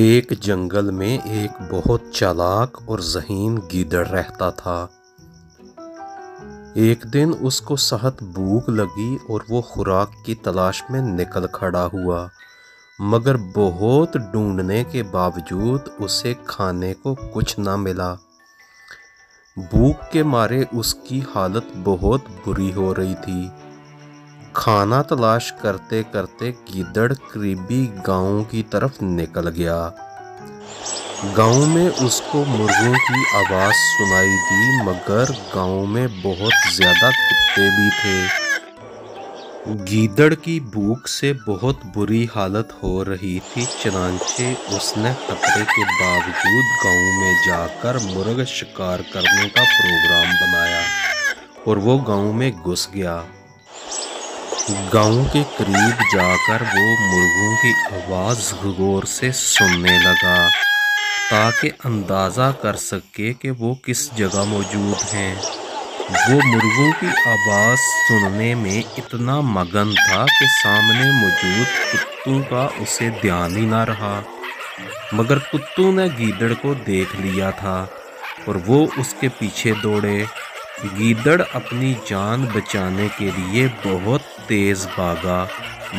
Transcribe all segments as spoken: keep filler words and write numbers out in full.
एक जंगल में एक बहुत चालाक और ज़हीन गीदड़ रहता था। एक दिन उसको सख्त भूख लगी और वो खुराक की तलाश में निकल खड़ा हुआ, मगर बहुत ढूंढने के बावजूद उसे खाने को कुछ ना मिला। भूख के मारे उसकी हालत बहुत बुरी हो रही थी। खाना तलाश करते करते गीदड़ करीबी गाँव की तरफ निकल गया। गाँव में उसको मुर्गों की आवाज़ सुनाई दी, मगर गाँव में बहुत ज़्यादा कुत्ते भी थे। गीदड़ की भूख से बहुत बुरी हालत हो रही थी, चनांचे उसने खतरे के बावजूद गाँव में जाकर मुर्ग शिकार करने का प्रोग्राम बनाया और वो गाँव में घुस गया। गाँव के करीब जाकर वो मुर्गों की आवाज़ गौर से सुनने लगा ताकि अंदाज़ा कर सके कि वो किस जगह मौजूद हैं। वो मुर्गों की आवाज़ सुनने में इतना मगन था कि सामने मौजूद कुत्तों का उसे ध्यान ही ना रहा, मगर कुत्तों ने गीदड़ को देख लिया था और वो उसके पीछे दौड़े। गीदड़ अपनी जान बचाने के लिए बहुत तेज़ भागा,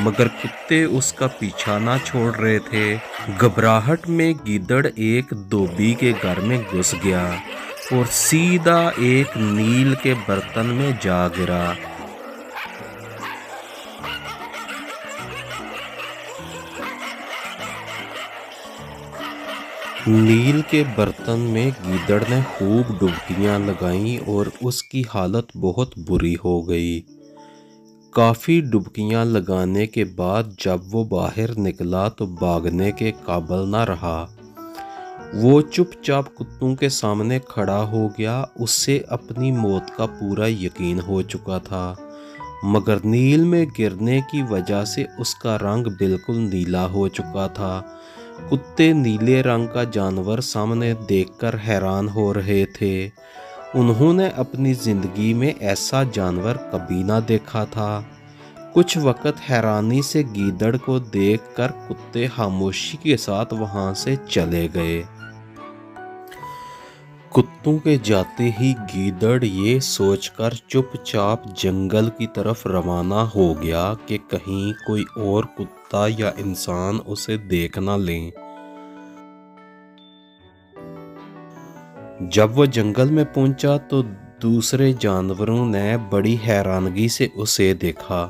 मगर कुत्ते उसका पीछा ना छोड़ रहे थे। घबराहट में गीदड़ एक धोबी के घर में घुस गया और सीधा एक नील के बर्तन में जा गिरा। नील के बर्तन में गीदड़ ने खूब डुबकियां लगाईं और उसकी हालत बहुत बुरी हो गई। काफ़ी डुबकियां लगाने के बाद जब वो बाहर निकला तो भागने के काबिल ना रहा। वो चुपचाप कुत्तों के सामने खड़ा हो गया। उससे अपनी मौत का पूरा यकीन हो चुका था, मगर नील में गिरने की वजह से उसका रंग बिल्कुल नीला हो चुका था। कुत्ते नीले रंग का जानवर सामने देखकर हैरान हो रहे थे। उन्होंने अपनी ज़िंदगी में ऐसा जानवर कभी ना देखा था। कुछ वक़्त हैरानी से गीदड़ को देखकर कुत्ते खामोशी के साथ वहाँ से चले गए। कुत्तों के जाते ही गीदड़ ये सोचकर चुपचाप जंगल की तरफ रवाना हो गया कि कहीं कोई और कुत्ता या इंसान उसे देख ना लें। जब वो जंगल में पहुंचा तो दूसरे जानवरों ने बड़ी हैरानगी से उसे देखा।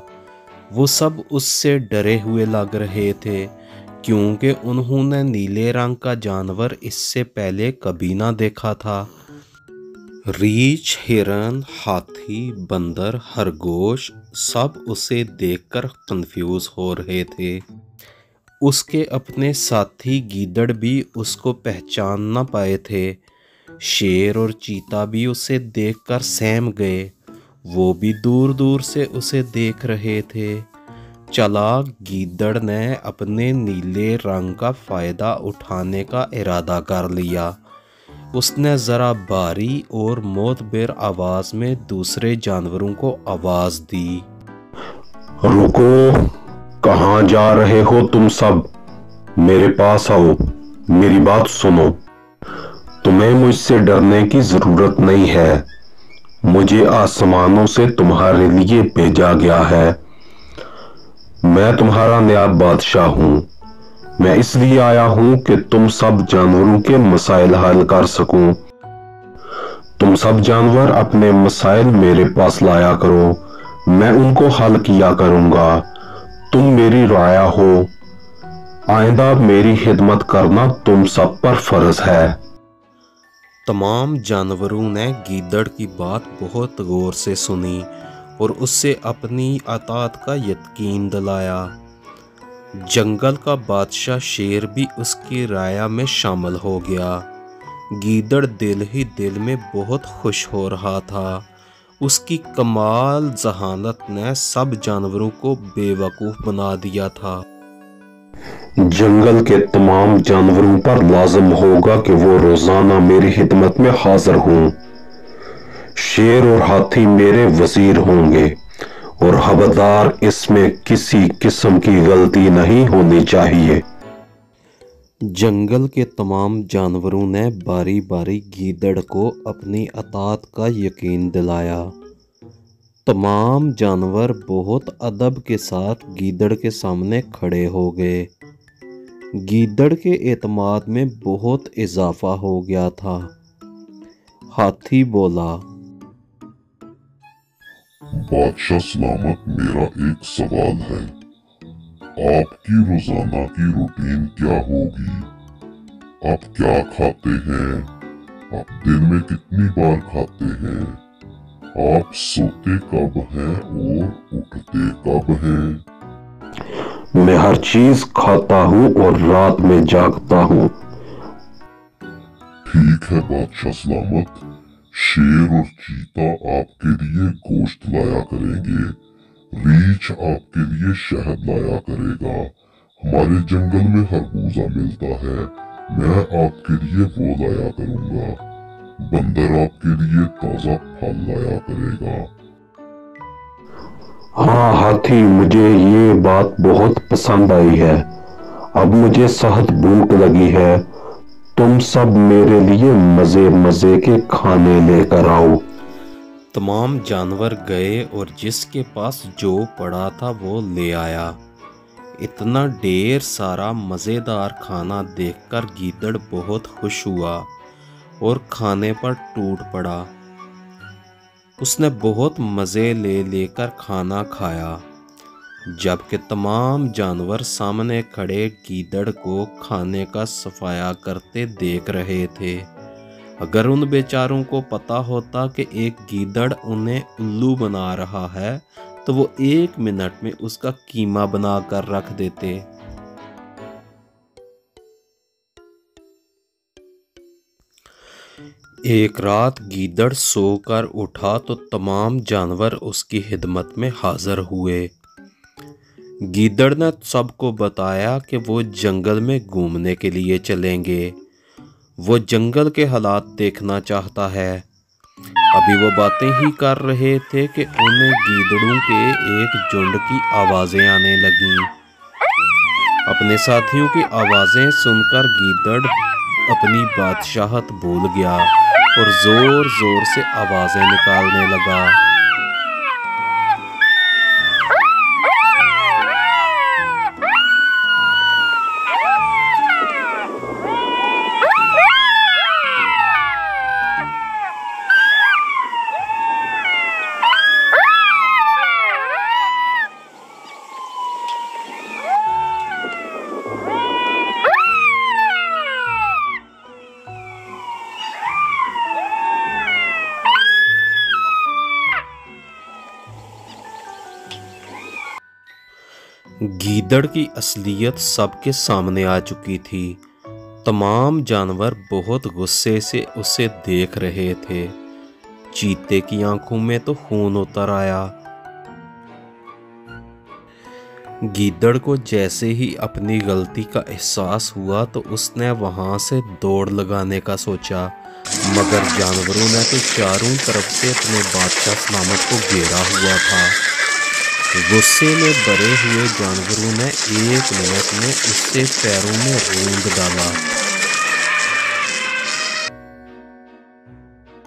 वो सब उससे डरे हुए लग रहे थे क्योंकि उन्होंने नीले रंग का जानवर इससे पहले कभी ना देखा था। रीछ, हिरन, हाथी, बंदर, खरगोश सब उसे देखकर कंफ्यूज हो रहे थे। उसके अपने साथी गीदड़ भी उसको पहचान ना पाए थे। शेर और चीता भी उसे देखकर सहम गए, वो भी दूर दूर से उसे देख रहे थे। चालाक गीदड़ ने अपने नीले रंग का फ़ायदा उठाने का इरादा कर लिया। उसने ज़रा भारी और मोतबर आवाज़ में दूसरे जानवरों को आवाज़ दी, रुको, कहाँ जा रहे हो तुम सब? मेरे पास आओ, मेरी बात सुनो। तुम्हें मुझसे डरने की ज़रूरत नहीं है। मुझे आसमानों से तुम्हारे लिए भेजा गया है। मैं तुम्हारा नया बादशाह हूँ। मैं इसलिए आया हूँ कि तुम सब जानवरों के मसाइल हल कर सकूँ। तुम सब जानवर अपने मसाइल मेरे पास लाया करो, मैं उनको हल किया करूँगा। तुम मेरी राया हो। आइंदा मेरी खिदमत करना तुम सब पर फर्ज है। तमाम जानवरों ने गीदड़ की बात बहुत गौर से सुनी और उससे अपनी अतात का यकीन दिलाया। जंगल का बादशाह शेर भी उसकी राया में शामिल हो गया। गीदड़ दिल ही दिल में बहुत खुश हो रहा था। उसकी कमाल जहानत ने सब जानवरों को बेवकूफ़ बना दिया था। जंगल के तमाम जानवरों पर लाजम होगा कि वो रोज़ाना मेरी खिदमत में हाजिर हों। शेर और हाथी मेरे वजीर होंगे और खबरदार, इसमें किसी किस्म की गलती नहीं होनी चाहिए। जंगल के तमाम जानवरों ने बारी बारी गीदड़ को अपनी अतात का यकीन दिलाया। तमाम जानवर बहुत अदब के साथ गीदड़ के सामने खड़े हो गए। गीदड़ के एतमाद में बहुत इजाफा हो गया था। हाथी बोला, बादशाह सलामत, मेरा एक सवाल है, आपकी रोजाना की रूटीन क्या होगी? आप क्या खाते हैं? आप दिन में कितनी बार खाते हैं? आप सोते कब हैं और उठते कब हैं? मैं हर चीज खाता हूँ और रात में जागता हूँ। ठीक है बादशाह सलामत, शेर और चीता आपके लिए गोश्त लाया करेंगे, रीछ आपके लिए शहद लाया करेगा, हमारे जंगल में खरबूजा मिलता है, मैं आपके लिए वो लाया करूँगा, बंदर आपके लिए ताजा फल लाया करेगा। हाँ हाथी, मुझे ये बात बहुत पसंद आई है, अब मुझे सख्त भूख लगी है, तुम सब मेरे लिए मजे मजे के खाने लेकर आओ। तमाम जानवर गए और जिसके पास जो पड़ा था वो ले आया। इतना ढेर सारा मज़ेदार खाना देखकर गीदड़ बहुत खुश हुआ और खाने पर टूट पड़ा। उसने बहुत मज़े ले लेकर खाना खाया, जबकि तमाम जानवर सामने खड़े गीदड़ को खाने का सफाया करते देख रहे थे। अगर उन बेचारों को पता होता कि एक गीदड़ उन्हें उल्लू बना रहा है तो वो एक मिनट में उसका कीमा बना कर रख देते। एक रात गीदड़ सोकर उठा तो तमाम जानवर उसकी हिदमत में हाजिर हुए। गीदड़ ने सबको बताया कि वो जंगल में घूमने के लिए चलेंगे, वो जंगल के हालात देखना चाहता है। अभी वो बातें ही कर रहे थे कि उन्हें गीदड़ों के एक झुंड की आवाज़ें आने लगीं। अपने साथियों की आवाज़ें सुनकर गीदड़ अपनी बादशाहत भूल गया और ज़ोर ज़ोर से आवाज़ें निकालने लगा। गीदड़ की असलियत सबके सामने आ चुकी थी। तमाम जानवर बहुत गुस्से से उसे देख रहे थे। चीते की आंखों में तो खून उतर आया। गीदड़ को जैसे ही अपनी गलती का एहसास हुआ तो उसने वहां से दौड़ लगाने का सोचा, मगर जानवरों ने तो चारों तरफ से अपने बादशाह सलामत को घेरा हुआ था। गुस्से में भरे हुए जानवरों ने एक मिनट में उसके पैरों में रौंद डाला।